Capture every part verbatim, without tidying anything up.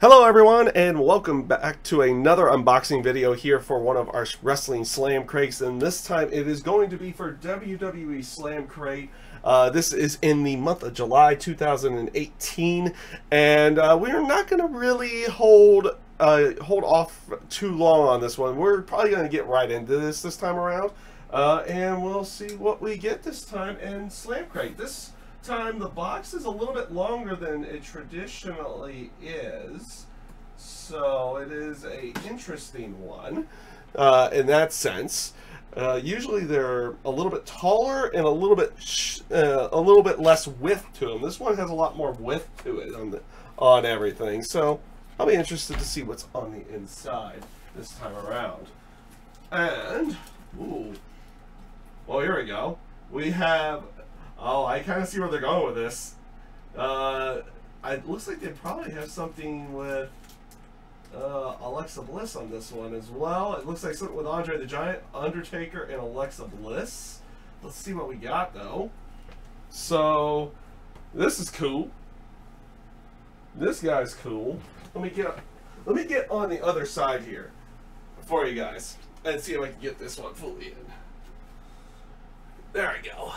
Hello everyone, and welcome back to another unboxing video here for one of our wrestling slam crates, and this time it is going to be for W W E Slam Crate. Uh, this is in the month of July two thousand eighteen, and uh, we're not going to really hold uh, hold off too long on this one. We're probably going to get right into this this time around, uh, and we'll see what we get this time in Slam Crate. This time the box is a little bit longer than it traditionally is, so it is a interesting one uh, in that sense. Uh, usually they're a little bit taller and a little bit sh uh, a little bit less width to them. This one has a lot more width to it on the on everything, so I'll be interested to see what's on the inside this time around. And ooh, well, here we go. We have. Oh, I kind of see where they're going with this. Uh, it looks like they probably have something with uh, Alexa Bliss on this one as well. It looks like something with Andre the Giant, Undertaker, and Alexa Bliss. Let's see what we got, though. So, this is cool. This guy's cool. Let me get, let me get on the other side here for you guys and see if I can get this one fully in. There we go.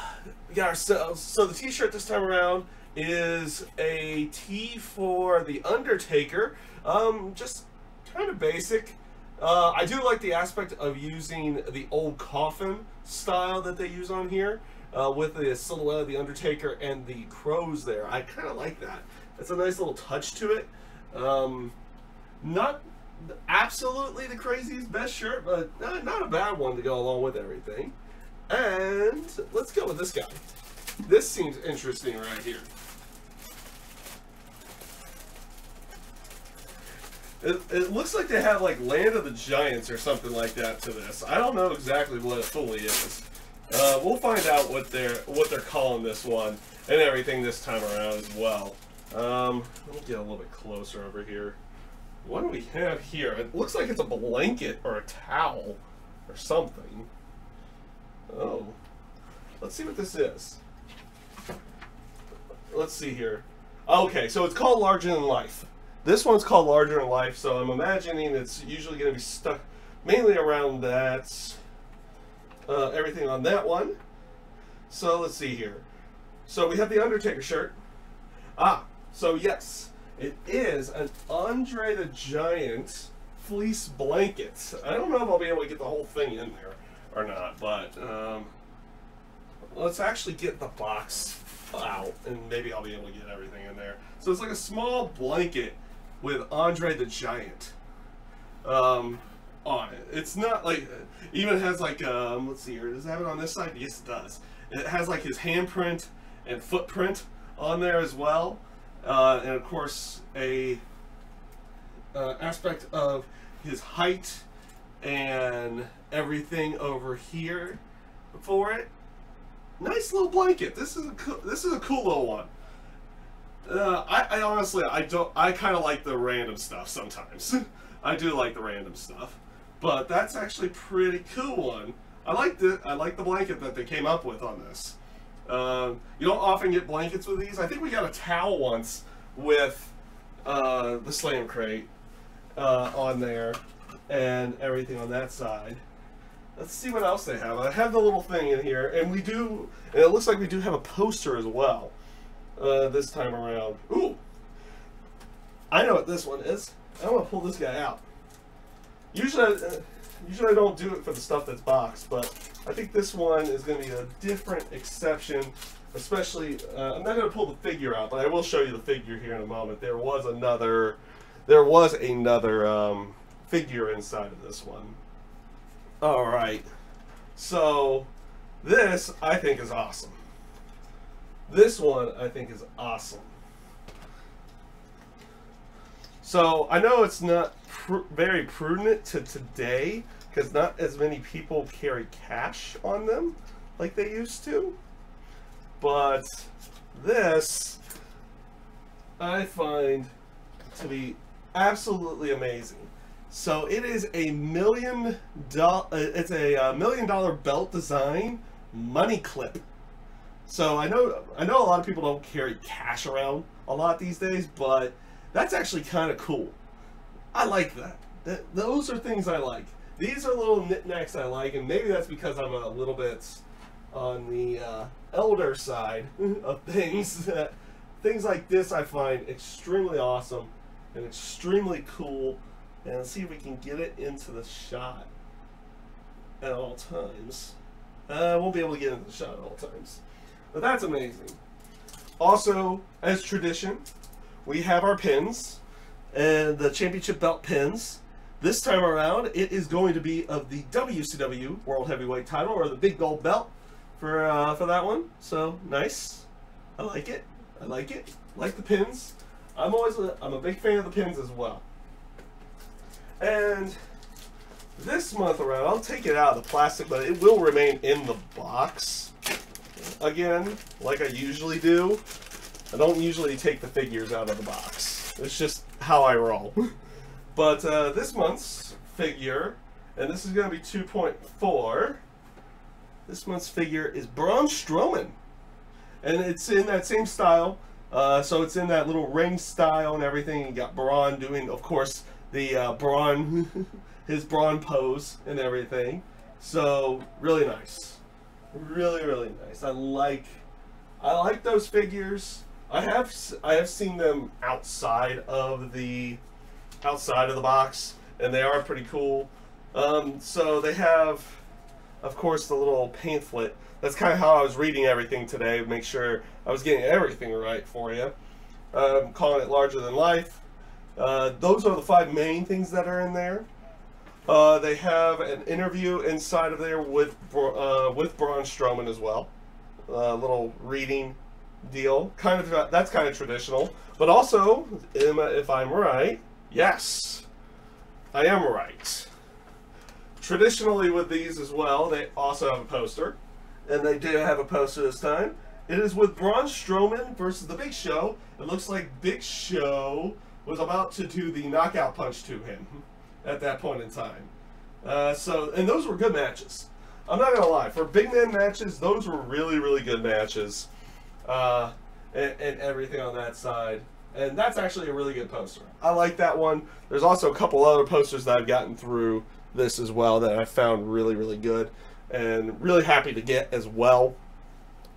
We got ourselves. So the t-shirt this time around is a T for the Undertaker. Um, just kind of basic. Uh, I do like the aspect of using the old coffin style that they use on here uh, with the silhouette of the Undertaker and the crows there. I kind of like that. That's a nice little touch to it. Um, not absolutely the craziest best shirt, but not, not a bad one to go along with everything. And let's go with this guy. This seems interesting right here. It, it looks like they have like Land of the Giants or something like that to this. I don't know exactly what it fully is. Uh, we'll find out what they're what they're calling this one and everything this time around as well. Um, let me get a little bit closer over here. What do we have here? It looks like it's a blanket or a towel or something. Oh, let's see what this is. Let's see here. Okay, so it's called Larger Than Life. This one's called Larger Than Life, so I'm imagining it's usually going to be stuck mainly around that, uh, everything on that one. So let's see here. So we have the Undertaker shirt. Ah, so yes, it is an Andre the Giant fleece blanket. I don't know if I'll be able to get the whole thing in there or not, but um, let's actually get the box out and maybe I'll be able to get everything in there. So it's like a small blanket with Andre the Giant um, on it. It's not like, even has like, um, let's see here, does it have it on this side? Yes, it does. It has like his handprint and footprint on there as well. Uh, and of course, a uh, aspect of his height and everything over here for it. Nice little blanket. This is a cool, this is a cool little one. Uh, I, I honestly, I don't. I kind of like the random stuff sometimes. I do like the random stuff, but that's actually pretty cool one. I like the I like the blanket that they came up with on this. Um, you don't often get blankets with these. I think we got a towel once with uh, the Slam Crate uh, on there. And everything on that side. Let's see what else they have. I have the little thing in here, and we do, and it looks like we do have a poster as well uh, this time around. Ooh, I know what this one is. I want to pull this guy out. Usually, uh, usually I don't do it for the stuff that's boxed, but I think this one is going to be a different exception. Especially, uh, I'm not going to pull the figure out, but I will show you the figure here in a moment. There was another, there was another. Um, figure inside of this one. All right, so this I think is awesome. This one I think is awesome. So I know it's not pr very prudent to today because not as many people carry cash on them like they used to, but this I find to be absolutely amazing. So it is a million dollar, it's a million dollar belt design money clip. So I know, I know a lot of people don't carry cash around a lot these days, but That's actually kind of cool. I like that. Th those are things I like. These are little knickknacks I like, and maybe that's because I'm a little bit on the uh, elder side of things. Things like this I find extremely awesome and extremely cool. And let's see if we can get it into the shot at all times. Uh, I won't be able to get into the shot at all times. But that's amazing. Also, as tradition, we have our pins and the championship belt pins. This time around, it is going to be of the W C W World Heavyweight title, or the big gold belt for uh, for that one. So nice. I like it. I like it. Like the pins. I'm always a, I'm a big fan of the pins as well. And this month around, I'll take it out of the plastic, but it will remain in the box again, like I usually do. I don't usually take the figures out of the box. It's just how I roll. But uh, this month's figure, and this is going to be two point four, this month's figure is Braun Strowman. And it's in that same style, uh, so it's in that little ring style and everything. You got Braun doing, of course, the uh, Braun, his Braun pose and everything. So, really nice. Really, really nice. I like, I like those figures. I have, I have seen them outside of the... outside of the box, and they are pretty cool. Um, so they have, of course, the little pamphlet. That's kind of how I was reading everything today, make sure I was getting everything right for you. Um, calling it Larger Than Life. Uh, those are the five main things that are in there. Uh, they have an interview inside of there with, uh, with Braun Strowman as well. A little reading deal. Kind of, that's kind of traditional. But also, if I'm right, yes, I am right. Traditionally with these as well, they also have a poster. And they do have a poster this time. It is with Braun Strowman versus the Big Show. It looks like Big Show was about to do the knockout punch to him at that point in time. Uh, so, and those were good matches. I'm not going to lie. For big man matches, those were really, really good matches. Uh, and, and everything on that side. And that's actually a really good poster. I like that one. There's also a couple other posters that I've gotten through this as well that I found really, really good. And really happy to get as well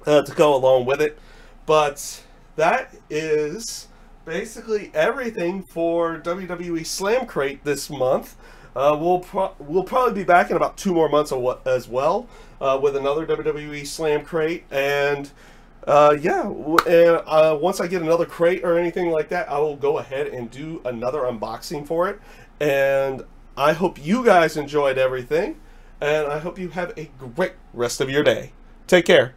uh, to go along with it. But that is basically everything for W W E Slam Crate this month. Uh, we'll, pro we'll probably be back in about two more months as well uh, with another W W E Slam Crate. And... Uh, yeah, and uh, once I get another crate or anything like that, I will go ahead and do another unboxing for it. And I hope you guys enjoyed everything, and I hope you have a great rest of your day. Take care.